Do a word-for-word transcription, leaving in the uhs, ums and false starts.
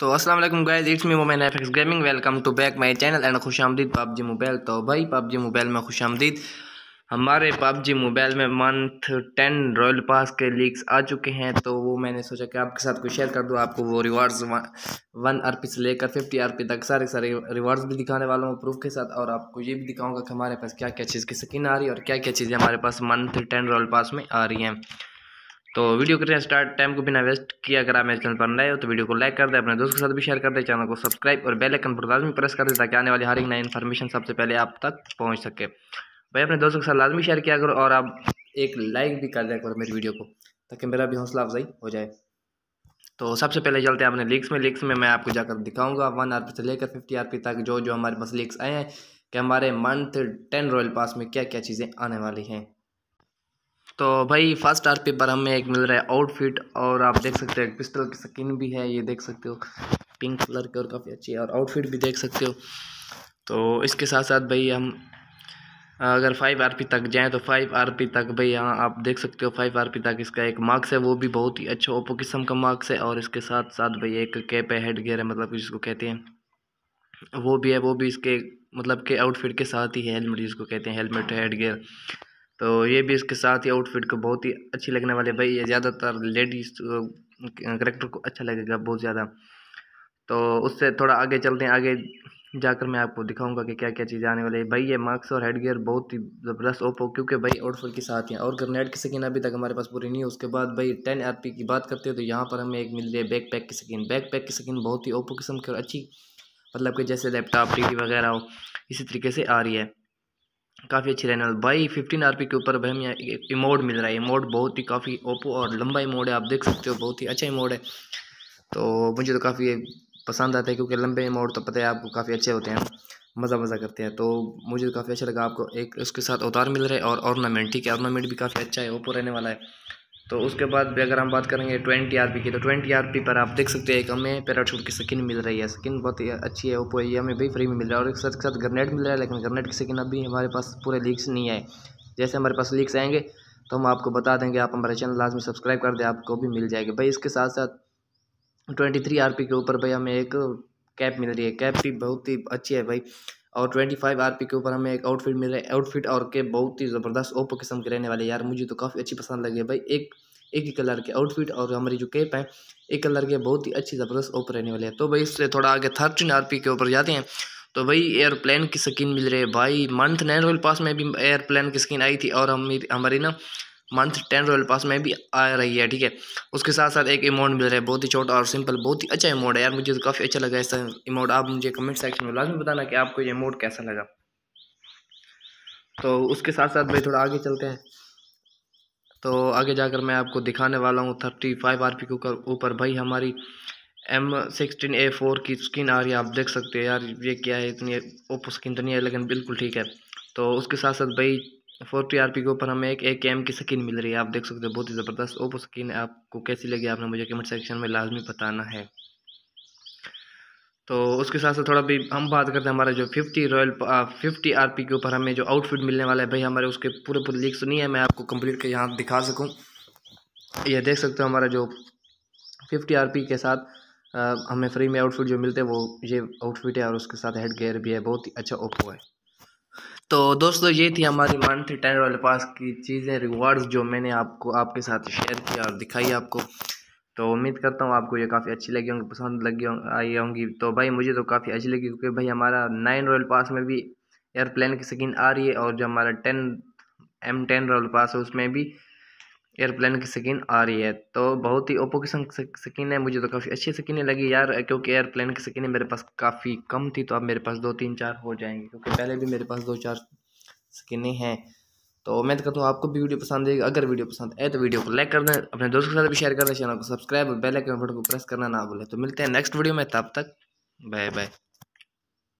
तो अस्सलाम वालेकुम guys, it's me Momen FX gaming, welcome to back my channel and खुशामदीद पबजी मोबाइल। तो भाई पबजी मोबाइल में खुशामदीद। हमारे पबजी मोबाइल में मंथ टेन रॉयल पास के लीक्स आ चुके हैं, तो वो मैंने सोचा कि आपके साथ कुछ शेयर कर दूँ। आपको वो रिवार्ड्स वन आर पी से लेकर फिफ्टी आर पी तक सारे सारे रिवार्ड्स भी दिखाने वाला हूँ प्रूफ के साथ, और आपको ये भी दिखाऊँगा कि हमारे पास क्या क्या चीज़ की स्किन आ रही है और क्या क्या चीज़ें हमारे पास मंथ टेन रॉयल पास में आ रही हैं। तो वीडियो करते हैं स्टार्ट। टाइम को बिना वेस्ट किया, अगर आप मेरे चैनल पर नए हो तो वीडियो को लाइक कर दें, अपने दोस्तों के साथ भी शेयर कर दें, चैनल को सब्सक्राइब और बेल आइकन पर लाजमी प्रेस कर दें ताकि आने वाली हर एक नई इन्फॉर्मेशन सबसे पहले आप तक पहुंच सके। भाई अपने दोस्तों के साथ लाजमी शेयर किया करो और आप एक लाइक भी कर दिया करो मेरी वीडियो को, ताकि मेरा भी हौसला अफजाई हो जाए। तो सबसे पहले चलते हैं अपने लीक्स में। लीक्स में मैं आपको जाकर दिखाऊँगा वन आर पी से लेकर फिफ्टी आर पी तक जो जो हमारे पास लीक्स आए हैं कि हमारे मंथ टेन रॉयल पास में क्या क्या चीज़ें आने वाली हैं। तो भाई फर्स्ट आरपी पर हमें एक मिल रहा है आउटफिट, और आप देख सकते हो एक पिस्टल की स्किन भी है, ये देख सकते हो पिंक कलर की और काफ़ी अच्छी है, और आउटफिट भी देख सकते हो। तो इसके साथ साथ भाई हम अगर फाइव आरपी तक जाएं तो फाइव आरपी तक भाई यहाँ आप देख सकते हो फाइव आरपी तक इसका एक मार्क्स है, वो भी बहुत ही अच्छा ओप्पो किस्म का मार्क्स है, और इसके साथ साथ भाई एक कैप है, हेड गियर है, मतलब जिसको कहते हैं, वो भी है, वो भी इसके मतलब के आउटफिट के साथ ही है, हेलमेट जिसको कहते हैं, हेलमेट हेड गियर, तो ये भी इसके साथ ही आउटफिट को बहुत ही अच्छी लगने वाले भाई। ये ज़्यादातर लेडीज़ करैक्टर को अच्छा लगेगा बहुत ज़्यादा। तो उससे थोड़ा आगे चलते हैं, आगे जाकर मैं आपको दिखाऊंगा कि क्या क्या चीज़ें आने वाली है। भाई ये मार्क्स और हेड गियर बहुत ही ज़बरदस्त ओपो, क्योंकि भाई आउटफिट के साथ हैं, और ग्रेनेड की स्किन अभी तक हमारे पास पूरी नहीं है। उसके बाद भाई टेन आर पी की बात करते हैं तो यहाँ पर हमें एक मिल रही है बैक पैक की स्किन। बैक पैक की स्किन बहुत ही ओपो किस्म की और अच्छी, मतलब कि जैसे लैपटॉप टी वी वगैरह हो, इसी तरीके से आ रही है, काफ़ी अच्छी रहने वाली भाई। फिफ्टीन आरपी के ऊपर भाई हमें इमोड मिल रहा है, इमोड बहुत ही काफ़ी ओपो और लंबा इमोड है, आप देख सकते हो बहुत ही अच्छा इमोड है। तो मुझे तो काफ़ी पसंद आता है, क्योंकि लंबे इमोड तो पता है आपको काफ़ी अच्छे होते हैं, मज़ा मज़ा करते हैं, तो मुझे तो काफ़ी अच्छा लगा। आपको एक उसके साथ अवतार मिल रहा है और ऑर्नामेंट, ठीक है, ऑर्नामेंट भी काफ़ी अच्छा है, ओपो रहने वाला है। तो उसके बाद भी अगर हम बात करेंगे ट्वेंटी आरपी की, तो ट्वेंटी आरपी पर आप देख सकते हैं एक हमें पैराशूट की स्किन मिल रही है, स्किन बहुत ही अच्छी है, ओपो ये हमें भी फ्री में मिल रहा है, और इसके साथ साथ ग्रेनेड मिल रहा है, लेकिन ग्रेनेड की स्किन अभी हमारे पास पूरे लीक्स नहीं आए। जैसे हमारे पास लीक्स आएंगे तो हम आपको बता देंगे, आप हमारे चैनल लाजमी सब्सक्राइब कर दें, आपको भी मिल जाएगी भाई। इसके साथ साथ ट्वेंटी थ्री आरपी के ऊपर भाई हमें एक कैप मिल रही है, कैप भी बहुत ही अच्छी है भाई, और ट्वेंटी फाइव आरपी के ऊपर हमें एक आउटफिट मिल रहा है, आउटफिट और के बहुत ही ज़बरदस्त ओपो किस्म के रहने वाले यार, मुझे तो काफ़ी अच्छी पसंद लगी भाई। एक एक ही कलर के आउटफिट और हमारी जो कैप है एक कलर के, बहुत ही अच्छी ज़बरदस्त ओपो रहने वाले हैं। तो भाई इससे थोड़ा आगे थर्टीन आरपी के ऊपर जाते हैं तो भाई एयरप्लेन की स्किन मिल रही है भाई। मंथ नाइन रॉयल पास में भी एयरप्लेन की स्किन आई थी, और हम हमारी ना मंथ टेन रॉयल पास में भी आ रही है, ठीक है। उसके साथ साथ एक इमोड मिल रहा है, बहुत ही छोटा और सिंपल, बहुत ही अच्छा इमोड है यार, मुझे तो काफ़ी अच्छा लगा ऐसा इमोड। आप मुझे कमेंट सेक्शन में लाजमी बताना कि आपको ये इमोड कैसा लगा। तो उसके साथ साथ भाई थोड़ा आगे चलते हैं, तो आगे जाकर मैं आपको दिखाने वाला हूँ थर्टी फाइव आर पी के ऊपर भाई हमारी एम सिक्सटीन ए फोर की स्किन आ रही है, आप देख सकते हैं यार, ये क्या है, इतनी ओपो स्किन तो नहीं है लेकिन बिल्कुल ठीक है। तो उसके साथ साथ भाई फोर्टी आरपी के ऊपर हमें एक ए के एम की स्किन मिल रही है, आप देख सकते हो बहुत ही ज़बरदस्त ओपो स्किन है, आपको कैसी लगी आपने मुझे कमेंट सेक्शन में लाजमी बताना है। तो उसके साथ साथ थोड़ा भी हम बात करते हैं हमारा जो फिफ्टी रॉयल फिफ्टी आरपी के ऊपर हमें जो आउटफिट मिलने वाला है भाई, हमारे उसके पूरे पूरे लीक्स नहीं है, मैं आपको कंप्लीट के यहाँ दिखा सकूँ। यह देख सकते हो हमारा जो फिफ्टी आरपी के साथ आ, हमें फ्री में आउटफिट जो मिलते हैं वो ये आउटफिट है, और उसके साथ हेड गेयर भी है, बहुत ही अच्छा ओपो है। तो दोस्तों ये थी हमारी मंथ टेन रॉयल पास की चीज़ें, रिवार्ड्स जो मैंने आपको आपके साथ शेयर किया और दिखाई आपको। तो उम्मीद करता हूँ आपको ये काफ़ी अच्छी लगी होंगी, पसंद लगी आई होंगी। तो भाई मुझे तो काफ़ी अच्छी लगी, क्योंकि भाई हमारा नाइन रॉयल पास में भी एयरप्लेन की स्किन आ रही है, और जो हमारा ten M ten royal pass है उसमें भी एयरप्लेन की स्किन आ रही है। तो बहुत ही ओपो की स्किन है, मुझे तो काफ़ी अच्छी स्किन लगी यार, क्योंकि एयरप्लेन की स्किन मेरे पास काफ़ी कम थी, तो अब मेरे पास दो तीन चार हो जाएंगे, क्योंकि पहले भी मेरे पास दो चार स्किनें हैं। तो उम्मीद करता हूँ आपको भी वीडियो पसंद आएगी, अगर वीडियो पसंद आए तो वीडियो को लाइक कर दें, अपने दोस्तों के साथ भी शेयर कर दें, चैनल को सब्सक्राइब और बेल आइकन बटन को प्रेस करना ना भूलें। तो मिलते हैं नेक्स्ट वीडियो में, तब तक बाय बाय।